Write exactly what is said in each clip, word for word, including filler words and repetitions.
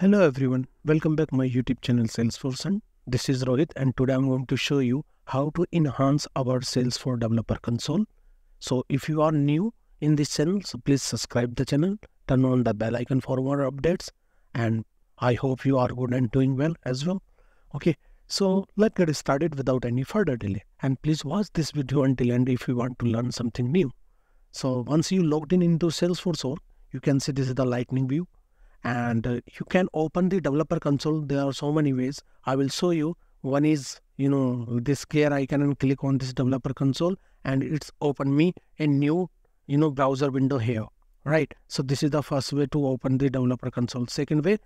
Hello everyone, welcome back to my YouTube channel Salesforce, and this is Rohit, and today I'm going to show you how to enhance our Salesforce Developer Console. So if you are new in this channel, so please subscribe the channel, turn on the bell icon for more updates, and I hope you are good and doing well as well. Okay, so let's get started without any further delay, and please watch this video until end if you want to learn something new. So once you logged in into Salesforce, you can see this is the Lightning view. And uh, you can open the developer console. There are so many ways. I will show you. One is, you know, this gear icon, and click on this developer console and it's open me a new, you know, browser window here, right? So this is the first way to open the developer console. Second way,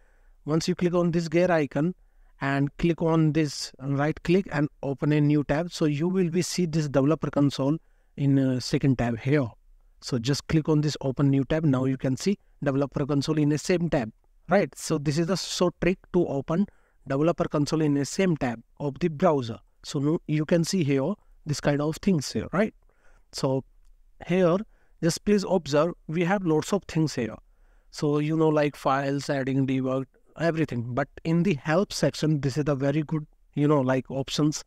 once you click on this gear icon and click on this right click and open a new tab. So you will be see this developer console in uh, second tab here. So just click on this open new tab. Now you can see developer console in the same tab, right? So this is a short trick to open developer console in the same tab of the browser. So you can see here, this kind of things here, right? So here, just please observe, we have lots of things here. So, you know, like files, adding, debug, everything. But in the help section, this is a very good, you know, like options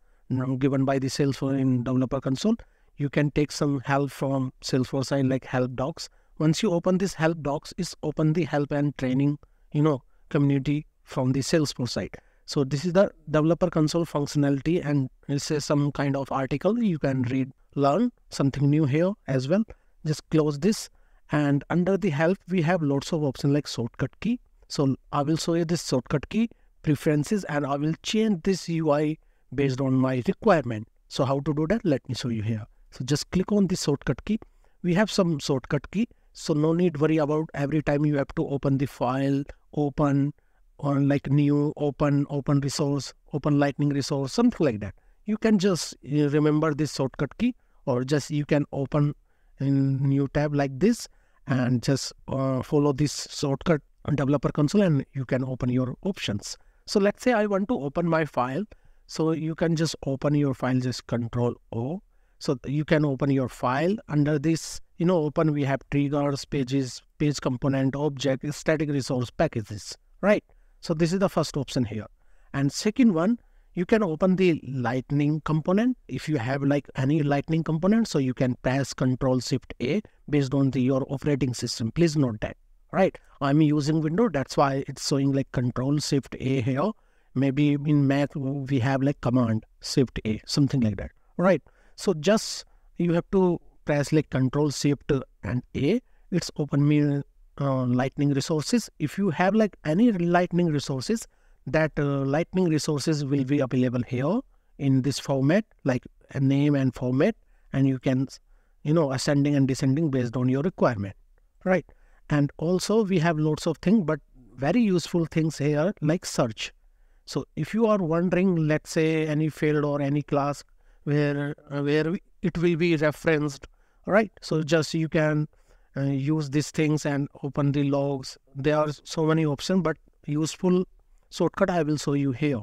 given by the Salesforce in developer console. You can take some help from Salesforce side, like help docs. Once you open this help docs, is open the help and training, you know, community from the Salesforce side. So this is the developer console functionality, and it's uh, some kind of article you can read, learn something new here as well. Just close this, and under the help we have lots of options like shortcut key. So I will show you this shortcut key preferences, and I will change this U I based on my requirement. So how to do that? Let me show you here. So just click on the shortcut key. We have some shortcut key. So no need worry about every time you have to open the file, open or like new, open, open resource, open lightning resource, something like that. You can just remember this shortcut key, or just you can open in new tab like this and just uh, follow this shortcut on developer console and you can open your options. So let's say I want to open my file. So you can just open your file, just control O. So you can open your file. Under this, you know, open, we have triggers, pages, page component, object, static resource, packages, right? So this is the first option here. And second one, you can open the lightning component. If you have like any lightning component, so you can press control shift A based on the, your operating system. Please note that, right? I'm using Windows. That's why it's showing like control shift A here. Maybe in Mac, we have like command shift A, something like that, right? So just you have to press like control shift and A. It's open me uh, lightning resources. If you have like any lightning resources, that uh, lightning resources will be available here in this format, like a name and format, and you can, you know, ascending and descending based on your requirement, right? And also we have lots of things, but very useful things here like search. So if you are wondering, let's say any field or any class where uh, where it will be referenced, right? So just you can uh, use these things and open the logs. There are so many options, but useful shortcut I will show you here,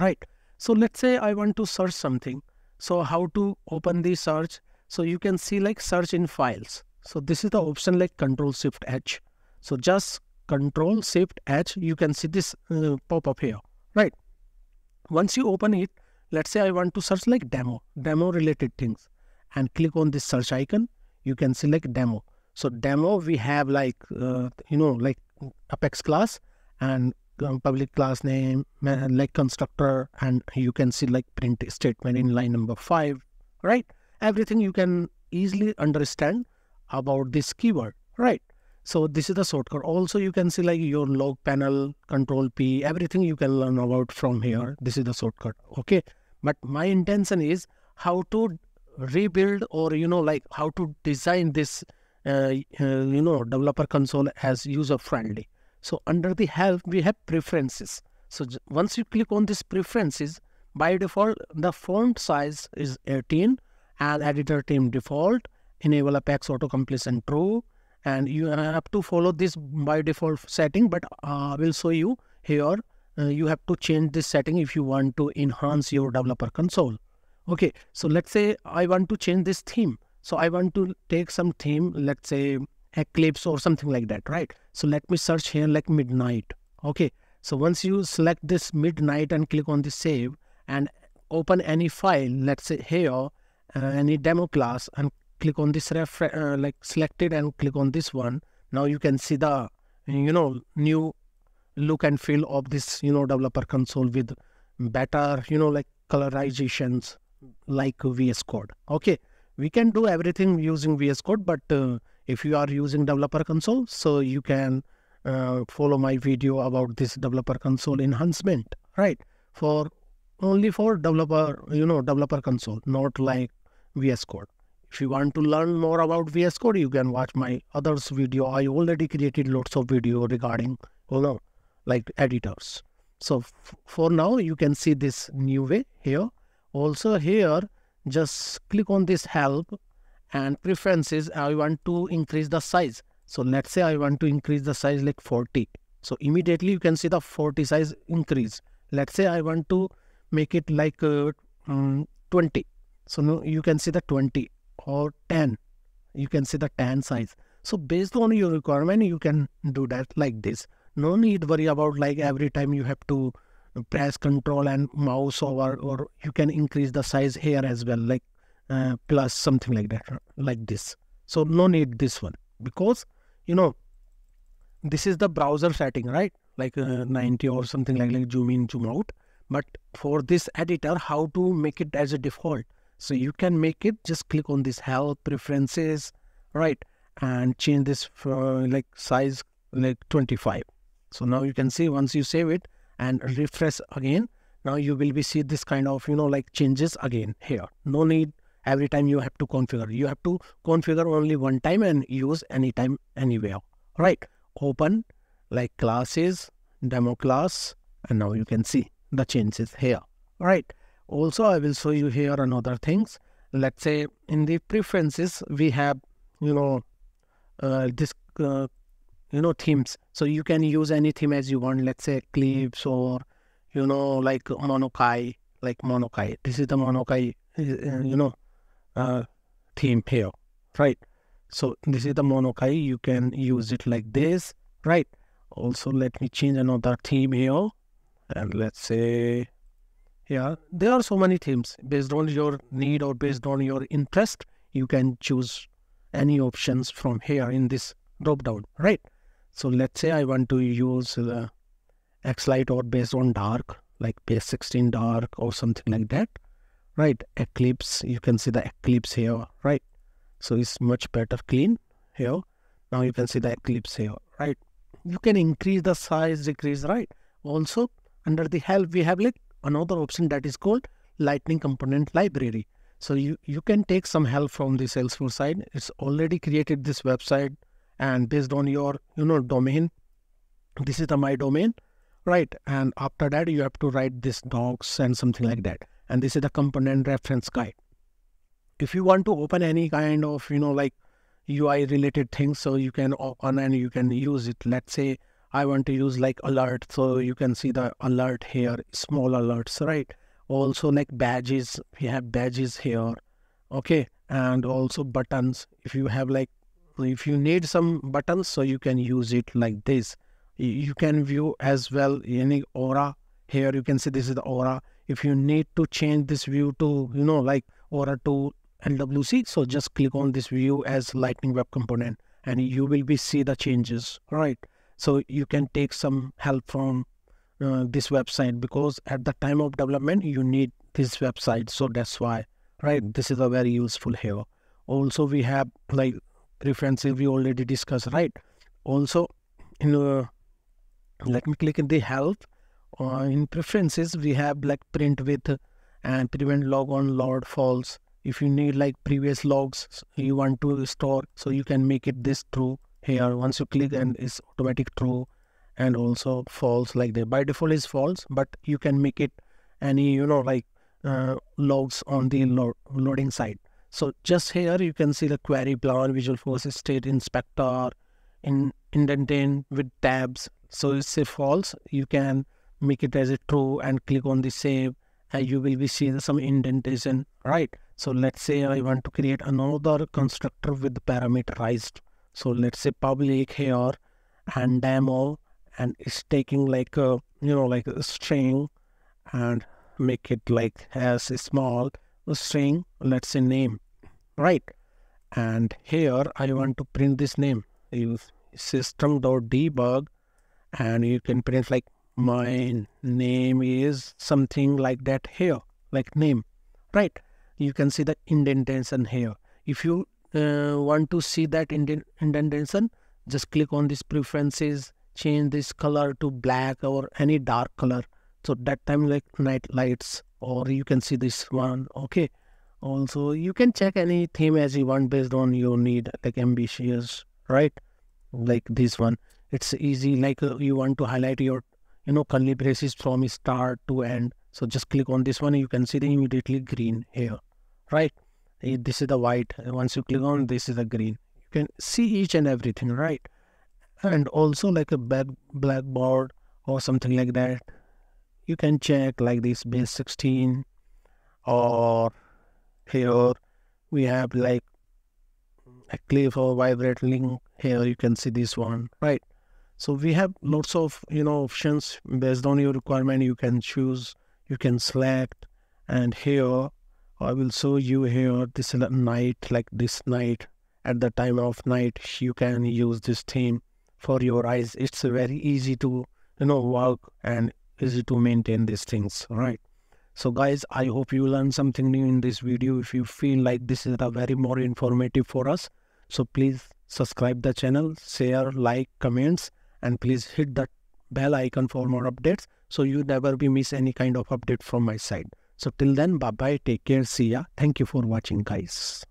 right? So let's say I want to search something. So how to open the search? So you can see like search in files. So this is the option like control shift H. So just control shift H, you can see this uh, pop up here, right? Once you open it, let's say I want to search like demo, demo related things, and click on this search icon. You can select demo. So demo, we have like, uh, you know, like Apex class and um, public class name, like constructor, and you can see like print statement in line number five, right? Everything you can easily understand about this keyword, right? So this is the shortcut. Also, you can see like your log panel, control P, everything you can learn about from here. This is the shortcut, okay? But my intention is how to rebuild, or, you know, like how to design this, uh, uh, you know, developer console as user-friendly. So under the help, we have preferences. So once you click on this preferences, by default, the font size is eighteen and editor theme default, enable Apex autocompletion true, and you have to follow this by default setting, but I uh, will show you here. Uh, you have to change this setting if you want to enhance your developer console. Okay, so let's say I want to change this theme. So I want to take some theme, let's say Eclipse or something like that, right? So let me search here like midnight. Okay, so once you select this midnight and click on the save and open any file, let's say here, uh, any demo class, and click on this ref uh, like select it and click on this one. Now you can see the, you know, new look and feel of this, you know, developer console with better, you know, like colorizations like V S Code. Okay, we can do everything using V S Code, but uh, if you are using developer console, so you can uh, follow my video about this developer console enhancement, right? For only for developer, you know, developer console, not like V S Code. If you want to learn more about V S Code, you can watch my others video. I already created lots of video regarding, you know, like editors. So for now, you can see this new way here. Also here, just click on this help and preferences. I want to increase the size. So let's say I want to increase the size like forty. So immediately you can see the forty size increase. Let's say I want to make it like uh, um, twenty. So now you can see the twenty. Or ten, you can see the ten size. So based on your requirement, you can do that like this. No need worry about like every time you have to press control and mouse over, or you can increase the size here as well, like uh, plus something like that, like this. So no need this one, because you know this is the browser setting, right? Like uh, ninety or something like like zoom in, zoom out. But for this editor, how to make it as a default? So you can make it, just click on this help preferences, right? And change this for like size like twenty-five. So now you can see once you save it and refresh again, now you will be see this kind of, you know, like changes again here. No need every time you have to configure. You have to configure only one time and use anytime, anywhere, right? Open like classes, demo class, and now you can see the changes here, right? Also, I will show you here another things. Let's say in the preferences, we have, you know, uh, this, uh, you know, themes. So you can use any theme as you want. Let's say clips or, you know, like Monokai, like Monokai. This is the Monokai, uh, you know, uh, theme here, right? So this is the Monokai. You can use it like this, right? Also, let me change another theme here. And let's say... yeah, there are so many themes. Based on your need or based on your interest, you can choose any options from here in this drop down, right? So let's say I want to use uh, X light or based on dark, like base sixteen dark or something like that, right? Eclipse, you can see the eclipse here, right? So it's much better clean here. Now you can see the eclipse here, right? You can increase the size, decrease, right? Also under the help, we have like another option that is called Lightning Component Library. So you, you can take some help from the Salesforce side. It's already created this website, and based on your, you know, domain, this is the my domain, right? And after that, you have to write this docs and something like that. And this is the component reference guide. If you want to open any kind of, you know, like U I related things, so you can open and you can use it. Let's say I want to use like alert, so you can see the alert here, small alerts, right? Also like badges, we have badges here, okay? And also buttons, if you have like, if you need some buttons, so you can use it like this. You can view as well any aura here, you can see this is the aura. If you need to change this view to, you know, like aura to L W C, so just click on this view as Lightning Web Component, and you will be see the changes, right? So you can take some help from uh, this website, because at the time of development, you need this website. So that's why, right? This is a very useful here. Also, we have like references we already discussed, right? Also, in, uh, let me click in the help. Uh, in preferences, we have like print with and prevent log on load false. If you need like previous logs you want to store, so you can make it this true. Here, once you click, and it's automatic true, and also false like that. By default is false, but you can make it any, you know, like uh, logs on the lo loading side. So just here you can see the query plan, Visual Force state inspector, in indenting with tabs. So it's a false. You can make it as a true and click on the save, and you will be seeing some indentation, right? So let's say I want to create another constructor with parameterized. So let's say public here and demo and it's taking like a, you know, like a string and make it like as small a string, let's say name, right? And here I want to print this name. Use system.debug and you can print like my name is something like that here, like name, right? You can see the indentation here. If you uh, want to see that indent indentation, just click on this preferences, change this color to black or any dark color, so that time like night lights, or you can see this one. Okay, also you can check any theme as you want based on your need, like ambitious, right? Like this one, it's easy, like uh, you want to highlight your, you know, curly braces from start to end, so just click on this one. You can see the immediately green here, right? This is the white. Once you click on this is the green. You can see each and everything, right? And also like a black blackboard or something like that, you can check like this base sixteen, or here we have like a cliff or vibrate link. Here you can see this one, right? So we have lots of, you know, options based on your requirement. You can choose, you can select, and here I will show you here this night, like this night, at the time of night you can use this theme for your eyes. It's very easy to, you know, work and easy to maintain these things, right? So guys, I hope you learned something new in this video. If you feel like this is a very more informative for us, so please subscribe the channel, share, like, comments, and please hit that bell icon for more updates, so you never be miss any kind of update from my side. So till then, bye bye, take care, see ya. Thank you for watching, guys.